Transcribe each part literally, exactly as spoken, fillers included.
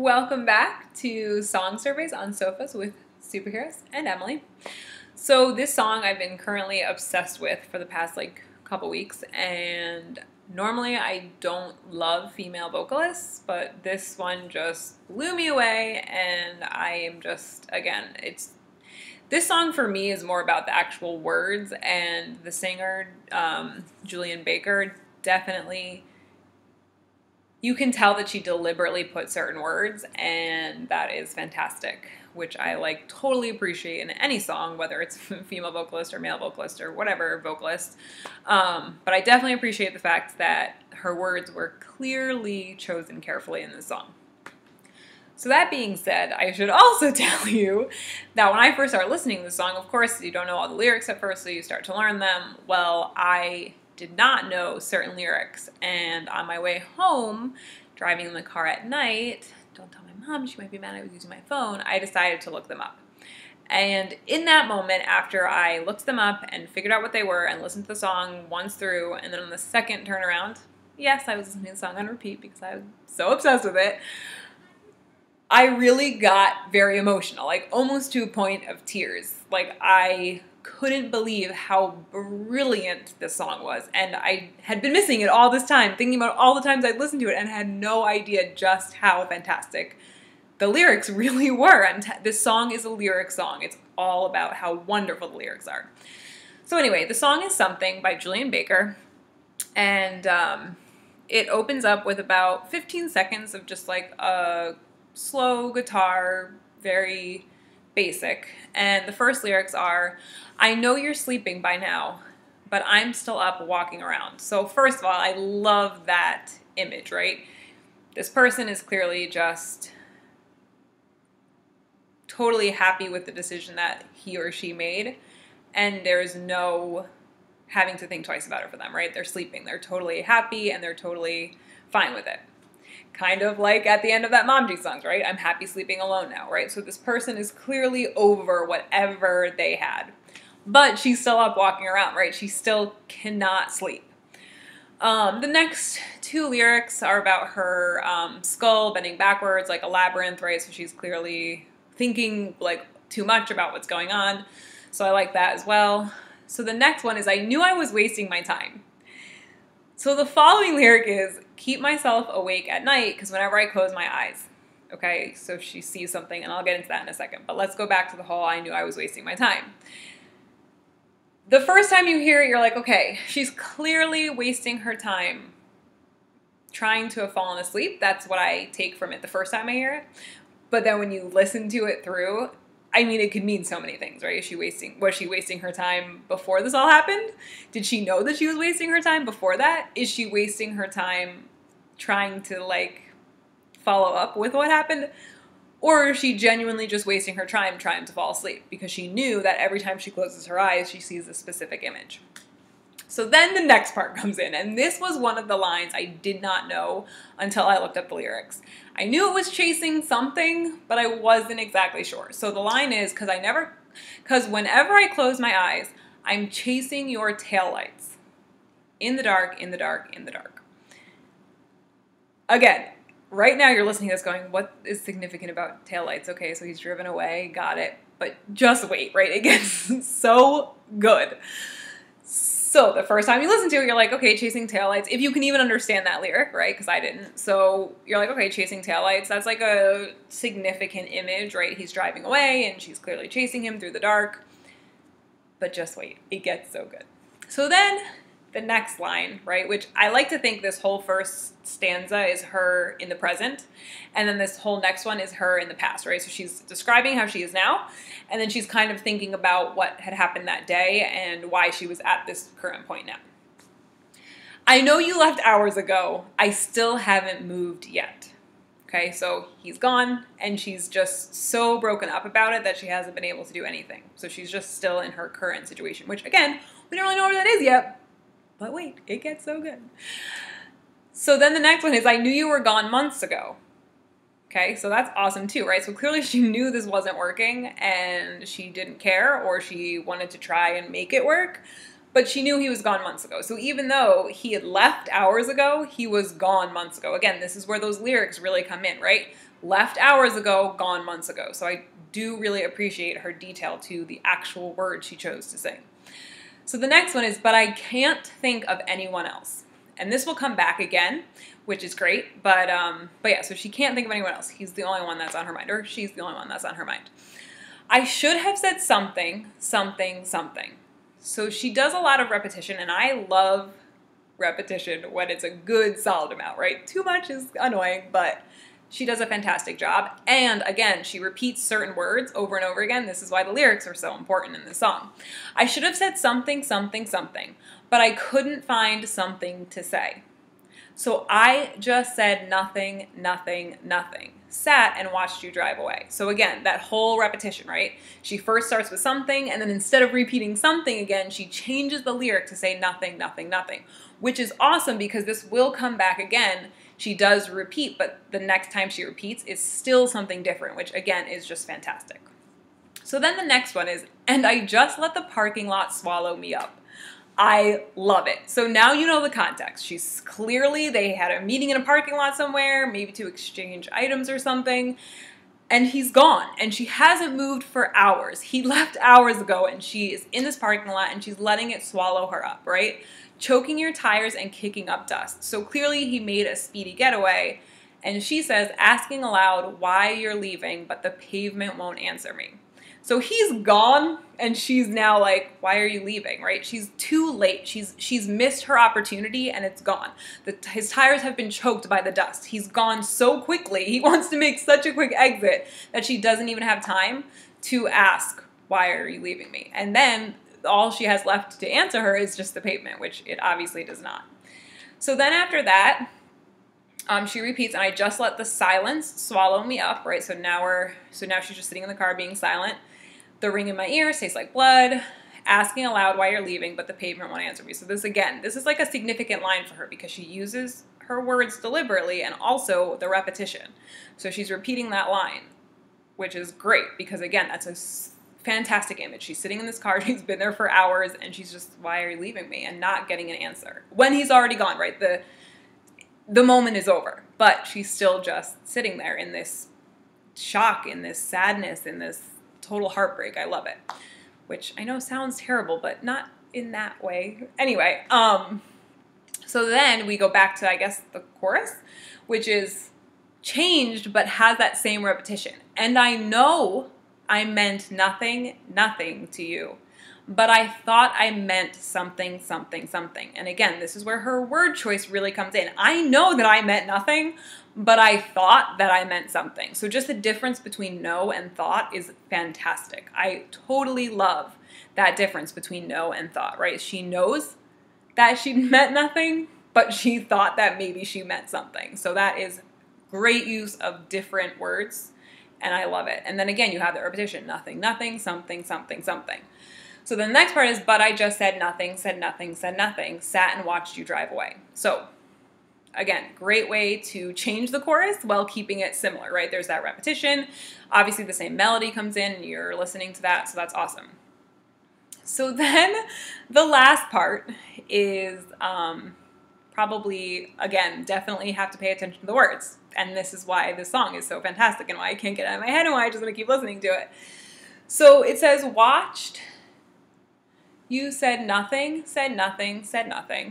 Welcome back to Song Surveys on Sofas with Superheroes and Emily. So this song I've been currently obsessed with for the past like couple weeks, and normally I don't love female vocalists, but this one just blew me away, and I am just, again, it's this song for me is more about the actual words, and the singer, um, Julien Baker, definitely you can tell that she deliberately put certain words, and that is fantastic, which I like totally appreciate in any song, whether it's female vocalist or male vocalist or whatever vocalist. Um, but I definitely appreciate the fact that her words were clearly chosen carefully in this song. So that being said, I should also tell you that when I first started listening to the song, of course, you don't know all the lyrics at first, so you start to learn them. Well, I did not know certain lyrics, and on my way home, driving in the car at night, don't tell my mom, she might be mad I was using my phone, I decided to look them up. And in that moment, after I looked them up and figured out what they were and listened to the song once through, and then on the second turnaround, yes, I was listening to the song on repeat because I was so obsessed with it, I really got very emotional, like almost to a point of tears. Like I couldn't believe how brilliant this song was, and I had been missing it all this time, thinking about all the times I'd listened to it and had no idea just how fantastic the lyrics really were. And this song is a lyric song. It's all about how wonderful the lyrics are. So anyway, the song is Something by Julien Baker, and um, it opens up with about fifteen seconds of just like a slow guitar, very basic, and the first lyrics are, I know you're sleeping by now, but I'm still up walking around. So first of all, I love that image, right? This person is clearly just totally happy with the decision that he or she made, and there's no having to think twice about it for them, right? They're sleeping. They're totally happy, and they're totally fine with it. Kind of like at the end of that Mom Jeans song, right? I'm happy sleeping alone now, right? So this person is clearly over whatever they had. But she's still up walking around, right? She still cannot sleep. Um, the next two lyrics are about her um, skull bending backwards like a labyrinth, right? So she's clearly thinking like too much about what's going on. So I like that as well. So the next one is, I knew I was wasting my time. So the following lyric is, keep myself awake at night because whenever I close my eyes. Okay, so she sees something, and I'll get into that in a second, but let's go back to the whole I knew I was wasting my time. The first time you hear it, you're like, okay, she's clearly wasting her time trying to have fallen asleep. That's what I take from it the first time I hear it. But then when you listen to it through, I mean, it could mean so many things, right? Is she wasting, was she wasting her time before this all happened? Did she know that she was wasting her time before that? Is she wasting her time trying to like follow up with what happened? Or is she genuinely just wasting her time trying to fall asleep because she knew that every time she closes her eyes, she sees a specific image? So then the next part comes in, and this was one of the lines I did not know until I looked up the lyrics. I knew it was chasing something, but I wasn't exactly sure. So the line is, cause I never, cause whenever I close my eyes, I'm chasing your taillights. In the dark, in the dark, in the dark. Again, right now you're listening to this going, what is significant about taillights? Okay, so he's driven away, got it. But just wait, right? It gets so good. So the first time you listen to it, you're like, okay, chasing taillights. If you can even understand that lyric, right? Because I didn't. So you're like, okay, chasing taillights. That's like a significant image, right? He's driving away, and she's clearly chasing him through the dark. But just wait. It gets so good. So then the next line, right, which I like to think this whole first stanza is her in the present, and then this whole next one is her in the past, right? So she's describing how she is now, and then she's kind of thinking about what had happened that day and why she was at this current point now. I know you left hours ago. I still haven't moved yet. Okay, so he's gone, and she's just so broken up about it that she hasn't been able to do anything. So she's just still in her current situation, which, again, we don't really know where that is yet. But wait, it gets so good. So then the next one is, I knew you were gone months ago. Okay, so that's awesome too, right? So clearly she knew this wasn't working, and she didn't care, or she wanted to try and make it work, but she knew he was gone months ago. So even though he had left hours ago, he was gone months ago. Again, this is where those lyrics really come in, right? Left hours ago, gone months ago. So I do really appreciate her detail to the actual words she chose to sing. So the next one is, but I can't think of anyone else. And this will come back again, which is great. But um, but yeah, so she can't think of anyone else. He's the only one that's on her mind, or she's the only one that's on her mind. I should have said something, something, something. So she does a lot of repetition, and I love repetition when it's a good solid amount, right? Too much is annoying, but she does a fantastic job. And again, she repeats certain words over and over again. This is why the lyrics are so important in this song. I should have said something, something, something, but I couldn't find something to say. So I just said nothing, nothing, nothing. Sat and watched you drive away. So again, that whole repetition, right? She first starts with something, and then instead of repeating something again, she changes the lyric to say nothing, nothing, nothing, which is awesome because this will come back again. She does repeat, but the next time she repeats, it's still something different, which again is just fantastic. So then the next one is, and I just let the parking lot swallow me up. I love it. So now you know the context. She's clearly, they had a meeting in a parking lot somewhere, maybe to exchange items or something, and he's gone, and she hasn't moved for hours. He left hours ago, and she is in this parking lot, and she's letting it swallow her up, right? Choking your tires and kicking up dust. So clearly he made a speedy getaway, and she says, asking aloud why you're leaving, but the pavement won't answer me. So he's gone, and she's now like, why are you leaving, right? She's too late. She's she's missed her opportunity, and it's gone. The, his tires have been choked by the dust. He's gone so quickly. He wants to make such a quick exit that she doesn't even have time to ask, why are you leaving me? And then all she has left to answer her is just the pavement, which it obviously does not. So then after that, Um, she repeats, and I just let the silence swallow me up, right? So now we're, so now she's just sitting in the car being silent. The ring in my ears tastes like blood, asking aloud why you're leaving, but the pavement won't answer me. So this, again, this is like a significant line for her because she uses her words deliberately and also the repetition. So she's repeating that line, which is great because, again, that's a fantastic image. She's sitting in this car, she's been there for hours, and she's just, why are you leaving me? And not getting an answer when he's already gone, right? The The moment is over, but she's still just sitting there in this shock, in this sadness, in this total heartbreak. I love it, which I know sounds terrible, but not in that way. Anyway, um, so then we go back to, I guess, the chorus, which is changed but has that same repetition. And I know I meant nothing, nothing to you, but I thought I meant something, something, something. And again, this is where her word choice really comes in. I know that I meant nothing, but I thought that I meant something. So just the difference between know and thought is fantastic. I totally love that difference between know and thought, right? She knows that she meant nothing, but she thought that maybe she meant something. So that is great use of different words, and I love it. And then again, you have the repetition, nothing, nothing, something, something, something. So the next part is, but I just said nothing, said nothing, said nothing, sat and watched you drive away. So again, great way to change the chorus while keeping it similar, right? There's that repetition. Obviously the same melody comes in and you're listening to that, so that's awesome. So then the last part is um, probably, again, definitely have to pay attention to the words. And this is why this song is so fantastic and why I can't get it out of my head and why I just want to keep listening to it. So it says, watched... You said nothing, said nothing, said nothing.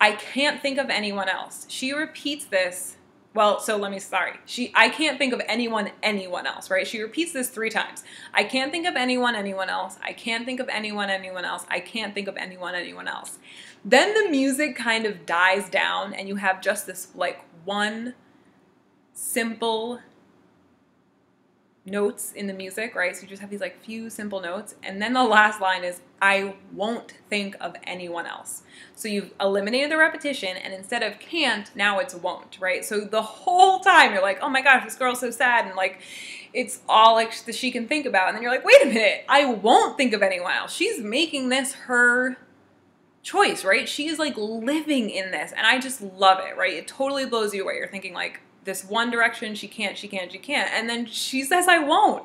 I can't think of anyone else. She repeats this. Well, so let me, sorry. She, I can't think of anyone, anyone else, right? She repeats this three times. I can't think of anyone, anyone else. I can't think of anyone, anyone else. I can't think of anyone, anyone else. Then the music kind of dies down and you have just this like one simple notes in the music, right? So you just have these like few simple notes. And then the last line is, I won't think of anyone else. So you've eliminated the repetition and instead of can't, now it's won't, right? So the whole time you're like, oh my gosh, this girl's so sad. And like, it's all like that she can think about. And then you're like, wait a minute, I won't think of anyone else. She's making this her choice, right? She is like living in this. And I just love it, right? It totally blows you away. You're thinking like, this one direction, she can't, she can't, she can't. And then she says, I won't.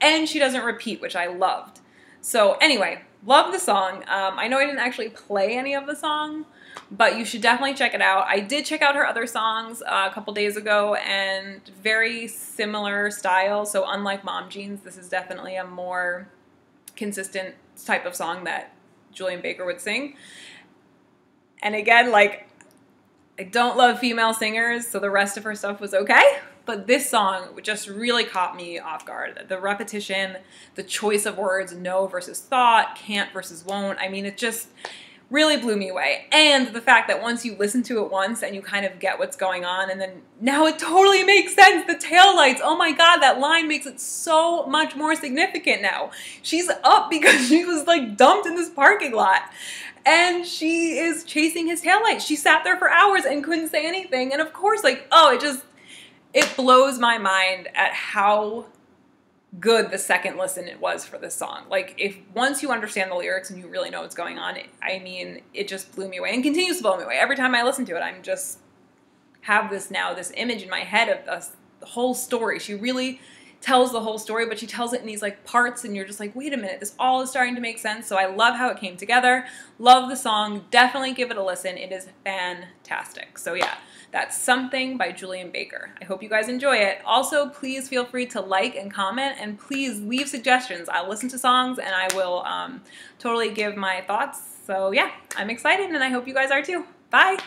And she doesn't repeat, which I loved. So anyway, Love the song. Um, I know I didn't actually play any of the song, but you should definitely check it out. I did check out her other songs uh, a couple days ago, and very similar style. So unlike Mom Jeans, this is definitely a more consistent type of song that Julien Baker would sing. And again, like, I don't love female singers, so the rest of her stuff was okay. But this song just really caught me off guard. The repetition, the choice of words, no versus thought, can't versus won't. I mean, it just really blew me away. And the fact that once you listen to it once and you kind of get what's going on, and then now it totally makes sense. The taillights, oh my God, that line makes it so much more significant now. She's up because she was like dumped in this parking lot. And she is chasing his taillights. She sat there for hours and couldn't say anything. And of course, like, oh, it just... it blows my mind at how good the second listen it was for this song. Like, if once you understand the lyrics and you really know what's going on, it, I mean, it just blew me away and continues to blow me away. Every time I listen to it, I'm just have this now, this image in my head of this, the whole story. She really tells the whole story, but she tells it in these like parts, and you're just like, wait a minute, this all is starting to make sense. So I love how it came together. Love the song. Definitely give it a listen. It is fantastic. So yeah, that's Something by Julien Baker. I hope you guys enjoy it. Also, please feel free to like and comment, and please leave suggestions. I'll listen to songs and I will um, totally give my thoughts. So yeah, I'm excited, and I hope you guys are too. Bye.